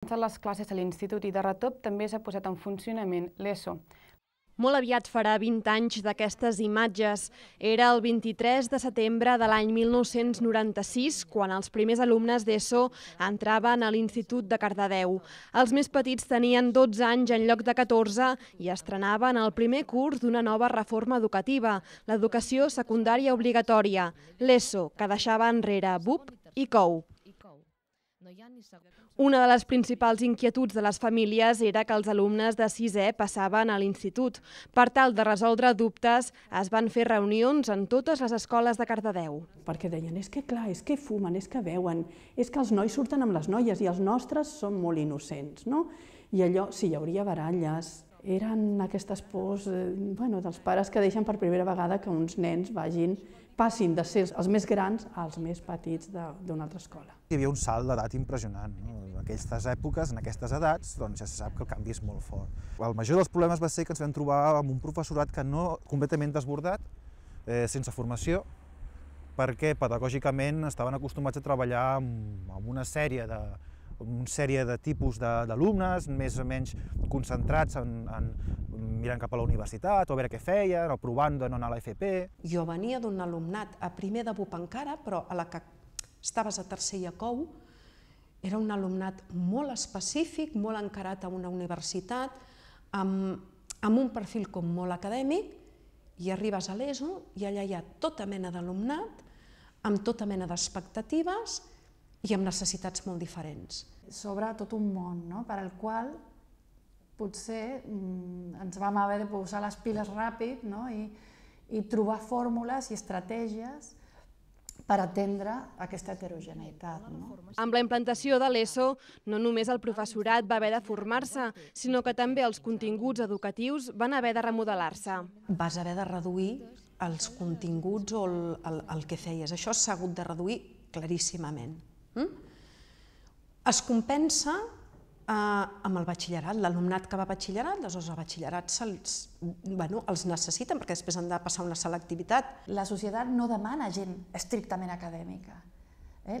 Començant les classes a l'institut i de retop també s'ha posat en funcionament l'ESO. Molt aviat farà 20 anys d'aquestes imatges. Era el 23 de setembre de l'any 1996, quan els primers alumnes d'ESO entraven a l'Institut de Cardedeu. Els més petits tenien 12 anys en lloc de 14 i estrenaven el primer curs d'una nova reforma educativa, l'educació secundària obligatòria, l'ESO, que deixava enrere BUP i COU. Una de les principals inquietuds de les famílies era que els alumnes de 6è passaven a l'institut. Per tal de resoldre dubtes, es van fer reunions en totes les escoles de Cardedeu. Perquè deien, és que clar, és que fumen, és que beuen, és que els nois surten amb les noies i els nostres són molt innocents, no? I allò, si hi hauria baralles, eren aquestes pors dels pares que deixen per primera vegada que uns nens passin de ser els més grans als més petits d'una altra escola. Hi havia un salt d'edat impressionant. En aquestes èpoques, en aquestes edats, ja se sap que el canvi és molt fort. El major dels problemes va ser que ens vam trobar amb un professorat que no completament desbordat, sense formació, perquè pedagògicament estaven acostumats a treballar amb una sèrie de tipus d'alumnes, més o menys concentrats en mirant cap a la universitat, o a veure què feien, o provant de no anar a l'FP. Jo venia d'un alumnat a primer de BUP encara, però a la que estaves a tercer i a COU, era un alumnat molt específic, molt encarat a una universitat, amb un perfil com molt acadèmic, i arribes a l'ESO i allà hi ha tota mena d'alumnat, amb tota mena d'expectatives, i amb necessitats molt diferents. S'obre tot un món, no?, per al qual potser ens vam haver de posar les piles ràpid, no?, i trobar fórmules i estratègies per atendre aquesta heterogeneïtat, no? Amb la implantació de l'ESO, no només el professorat va haver de formar-se, sinó que també els continguts educatius van haver de remodelar-se. Vas haver de reduir els continguts o el que feies. Això s'ha hagut de reduir claríssimament. Es compensa amb el batxillerat, l'alumnat que va a batxillerat, aleshores a batxillerat els necessiten perquè després han de passar una selectivitat. La societat no demana gent estrictament acadèmica.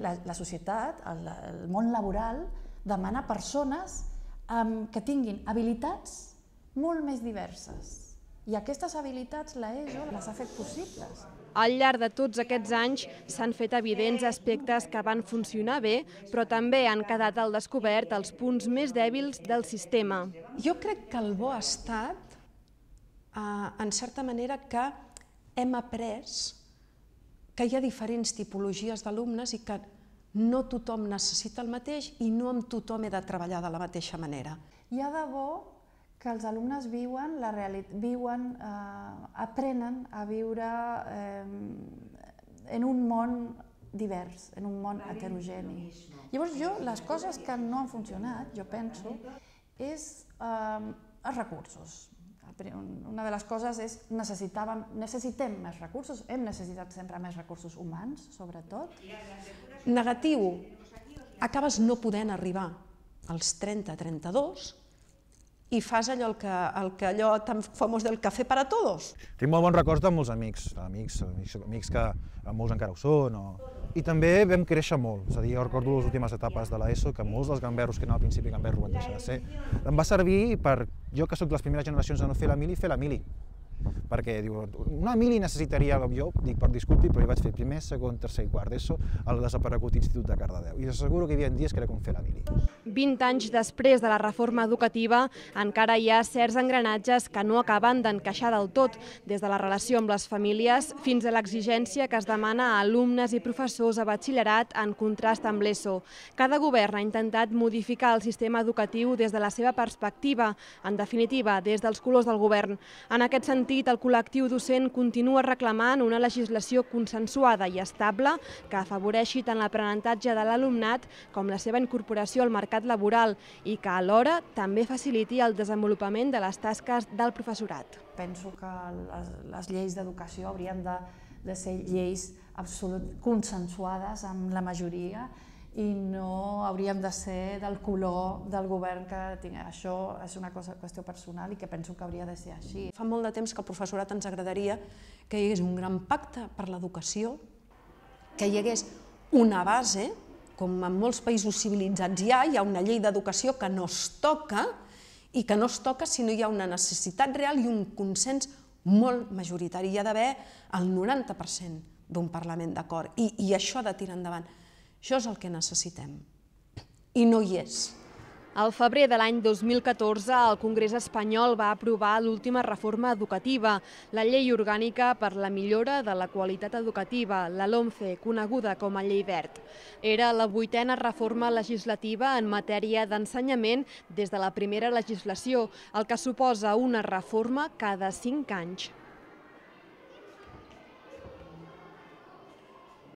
La societat, el món laboral, demana persones que tinguin habilitats molt més diverses. I aquestes habilitats l'ESO les ha fet possibles. Al llarg de tots aquests anys s'han fet evidents aspectes que van funcionar bé, però també han quedat al descobert els punts més dèbils del sistema. Jo crec que el bo ha estat, en certa manera, que hem après que hi ha diferents tipologies d'alumnes i que no tothom necessita el mateix i no amb tothom he de treballar de la mateixa manera. Hi ha de bo que els alumnes aprenen a viure en un món divers, en un món heterogeni. Llavors jo, les coses que no han funcionat, jo penso, és els recursos. Una de les coses és necessitem més recursos, hem necessitat sempre més recursos humans, sobretot. Negatiu, acabes no podent arribar als 30-32, i fas allò tan famós del café para todos. Tinc molt bons records de molts amics que molts encara ho són. I també vam créixer molt, és a dir, jo recordo les últimes etapes de l'ESO, que molts dels gamberros que anaven al principi gamberros ho van deixar de ser. Em va servir per, jo que soc les primeres generacions de no fer la mili, fer la mili. Perquè una mili necessitaria, jo dic per disculpi, però jo vaig fer primer, segon, tercer i quart d'ESO al desaparegut Institut de Cardedeu i us asseguro que hi havia dies que era com fer la mili. 20 anys després de la reforma educativa encara hi ha certs engranatges que no acaben d'encaixar del tot, des de la relació amb les famílies fins a l'exigència que es demana a alumnes i professors a batxillerat en contrast amb l'ESO. Cada govern ha intentat modificar el sistema educatiu des de la seva perspectiva, en definitiva, des dels colors del govern. En aquest sentit, el col·lectiu docent continua reclamant una legislació consensuada i estable que afavoreixi tant l'aprenentatge de l'alumnat com la seva incorporació al mercat laboral i que alhora també faciliti el desenvolupament de les tasques del professorat. Penso que les lleis d'educació haurien de ser lleis consensuades amb la majoria i no hauríem de ser del color del govern que tinguem. Això és una qüestió personal i que penso que hauria de ser així. Fa molt de temps que al professorat ens agradaria que hi hagués un gran pacte per l'educació, que hi hagués una base com en molts països civilitzats hi ha una llei d'educació que no es toca i que no es toca si no hi ha una necessitat real i un consens molt majoritari. Hi ha d'haver el 90% d'un Parlament d'acord i això ha de tirar endavant. Això és el que necessitem i no hi és. Al febrer de l'any 2014, el Congrés espanyol va aprovar l'última reforma educativa, la Llei Orgànica per la Millora de la Qualitat Educativa, la LOMCE, coneguda com a llei Wert. Era la 8ª reforma legislativa en matèria d'ensenyament des de la primera legislació, el que suposa una reforma cada 5 anys.